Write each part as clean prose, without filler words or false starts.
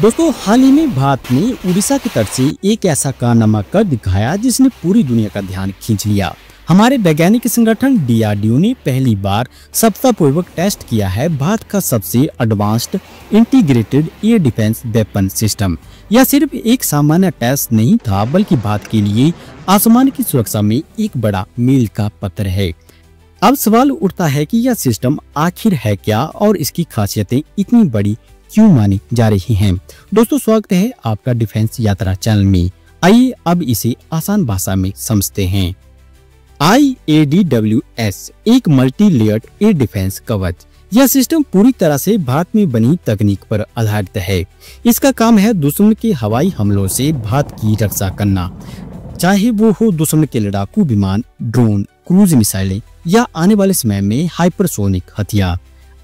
दोस्तों हाल ही में भारत ने उड़ीसा की तरफ से एक ऐसा कारनामा कर दिखाया जिसने पूरी दुनिया का ध्यान खींच लिया। हमारे वैज्ञानिक संगठन DRDO ने पहली बार सफलतापूर्वक टेस्ट किया है भारत का सबसे advanced integrated air defence weapon system. यह सिर्फ एक सामान्य टेस्ट नहीं था बल्कि भारत के लिए आसमान की सुरक्षा में एक बड़ा मील का पत्थर है। अब सवाल उठता है कि यह सिस्टम आखिर है क्या और इसकी खासियतें इतनी बड़ी क्यों मानी जा रही हैं। दोस्तों स्वागत है आपका डिफेंस यात्रा चैनल में। आइए अब इसे आसान भाषा में समझते हैं। IADWS एक मल्टी लेयर्ड एयर डिफेंस कवच। यह सिस्टम पूरी तरह से भारत में बनी तकनीक पर आधारित है। इसका काम है दुश्मन के हवाई हमलों से भारत की रक्षा करना, चाहे वो हो दुश्मन के लड़ाकू विमान, ड्रोन, क्रूज मिसाइलें या आने वाले समय में हाइपरसोनिक हथियार।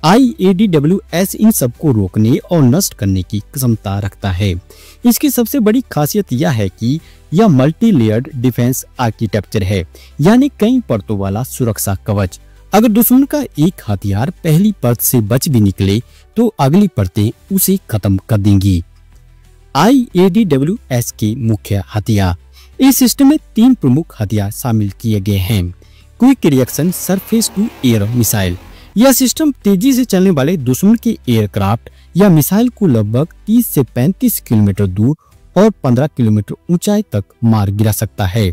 IADWS इन सबको रोकने और नष्ट करने की क्षमता रखता है। इसकी सबसे बड़ी खासियत यह है कि यह मल्टी लेयर्ड डिफेंस आर्किटेक्चर है, यानी कई परतों वाला सुरक्षा कवच। अगर दुश्मन का एक हथियार पहली परत से बच भी निकले तो अगली परतें उसे खत्म कर देंगी। IADWS के मुख्य हथियार। इस सिस्टम में तीन प्रमुख हथियार शामिल किए गए हैं। Quick reaction surface to air missile. यह सिस्टम तेजी से चलने वाले दुश्मन के एयरक्राफ्ट या मिसाइल को लगभग 30 से 35 किलोमीटर दूर और 15 किलोमीटर ऊंचाई तक मार गिरा सकता है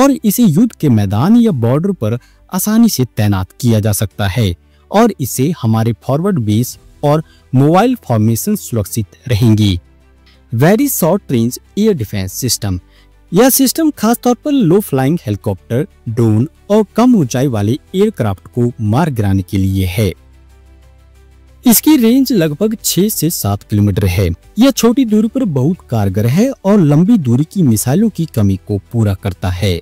और इसे युद्ध के मैदान या बॉर्डर पर आसानी से तैनात किया जा सकता है और इससे हमारे फॉरवर्ड बेस और मोबाइल फॉर्मेशन सुरक्षित रहेंगी। Very short range air defence system. यह सिस्टम खासतौर पर लो फ्लाइंग हेलीकॉप्टर, ड्रोन और कम ऊंचाई वाले एयरक्राफ्ट को मार गिराने के लिए है। इसकी रेंज लगभग 6 से 7 किलोमीटर है। यह छोटी दूरी पर बहुत कारगर है और लंबी दूरी की मिसाइलों की कमी को पूरा करता है।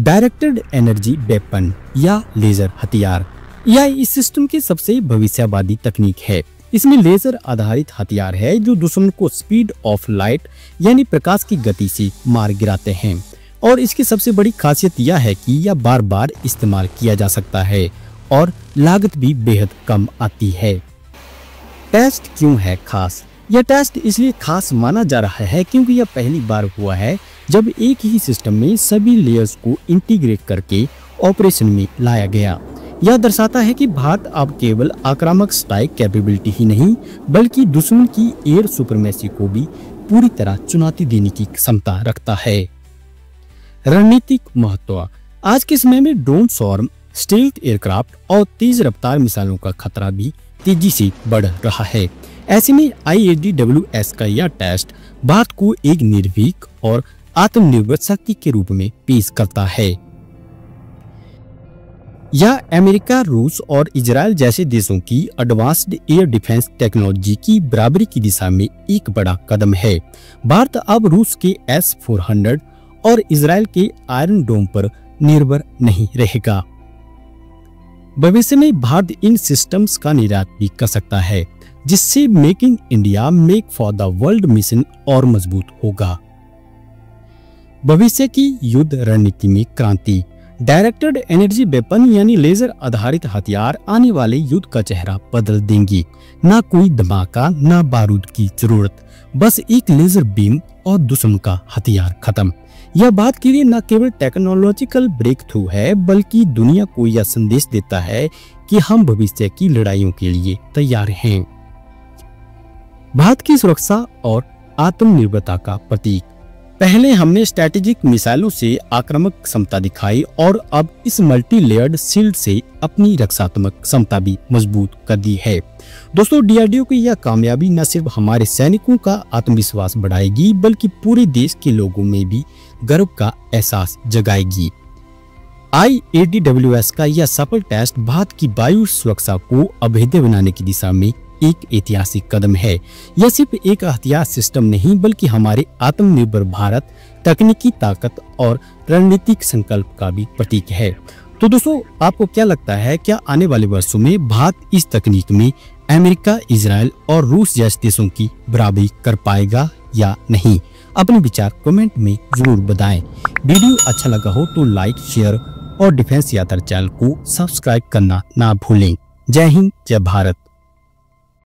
डायरेक्टेड एनर्जी वेपन या लेजर हथियार। यह इस सिस्टम की सबसे भविष्यवादी तकनीक है। इसमें लेजर आधारित हथियार है जो दुश्मन को स्पीड ऑफ लाइट यानी प्रकाश की गति से मार गिराते हैं और इसकी सबसे बड़ी खासियत यह है कि यह बार बार इस्तेमाल किया जा सकता है और लागत भी बेहद कम आती है। टेस्ट क्यों है खास? यह टेस्ट इसलिए खास माना जा रहा है क्योंकि यह पहली बार हुआ है जब एक ही सिस्टम में सभी लेयर्स को इंटीग्रेट करके ऑपरेशन में लाया गया। यह दर्शाता है कि भारत अब केवल आक्रामक स्ट्राइक कैपेबिलिटी ही नहीं बल्कि दुश्मन की एयर सुपरमेसी को भी पूरी तरह चुनौती देने की क्षमता रखता है। रणनीतिक महत्व। आज के समय में ड्रोन शॉर्म, स्टील्थ एयरक्राफ्ट और तेज रफ्तार मिसाइलों का खतरा भी तेजी से बढ़ रहा है। ऐसे में IADWS का यह टेस्ट भारत को एक निर्भीक और आत्मनिर्भर शक्ति के रूप में पेश करता है। यह अमेरिका, रूस और इजराइल जैसे देशों की एडवांस्ड एयर डिफेंस टेक्नोलॉजी की बराबरी की दिशा में एक बड़ा कदम है। भारत अब रूस के S-400 और इजराइल के आयरन डोम पर निर्भर नहीं रहेगा। भविष्य में भारत इन सिस्टम्स का निर्यात भी कर सकता है जिससे make in India, make for the world mission और मजबूत होगा। भविष्य की युद्ध रणनीति में क्रांति। डायरेक्टेड एनर्जी वेपन यानी लेजर आधारित हथियार आने वाले युद्ध का चेहरा बदल देंगी। ना कोई धमाका, ना बारूद की जरूरत, बस एक लेजर बीम और दुश्मन का हथियार खत्म। यह बात के लिए न केवल टेक्नोलॉजिकल ब्रेक थ्रू है बल्कि दुनिया को यह संदेश देता है कि हम भविष्य की लड़ाइयों के लिए तैयार हैं। भारत की सुरक्षा और आत्मनिर्भरता का प्रतीक। पहले हमने स्ट्रैटेजिक मिसाइलों से आक्रामक क्षमता दिखाई और अब इस मल्टी लेयर्ड शील्ड से अपनी रक्षात्मक क्षमता भी मजबूत कर दी है। दोस्तों DRDO की यह कामयाबी न सिर्फ हमारे सैनिकों का आत्मविश्वास बढ़ाएगी बल्कि पूरे देश के लोगों में भी गर्व का एहसास जगाएगी। IADWS का यह सफल टेस्ट भारत की वायु सुरक्षा को अभेद्य बनाने की दिशा में एक ऐतिहासिक कदम है। यह सिर्फ एक हथियार सिस्टम नहीं बल्कि हमारे आत्मनिर्भर भारत, तकनीकी ताकत और रणनीतिक संकल्प का भी प्रतीक है। तो दोस्तों आपको क्या लगता है, क्या आने वाले वर्षों में भारत इस तकनीक में अमेरिका, इजराइल और रूस जैसे देशों की बराबरी कर पाएगा या नहीं? अपने विचार कमेंट में जरूर बताएं। वीडियो अच्छा लगा हो तो लाइक, शेयर और डिफेंस यात्रा चैनल को सब्सक्राइब करना ना भूलें। जय हिंद, जय भारत।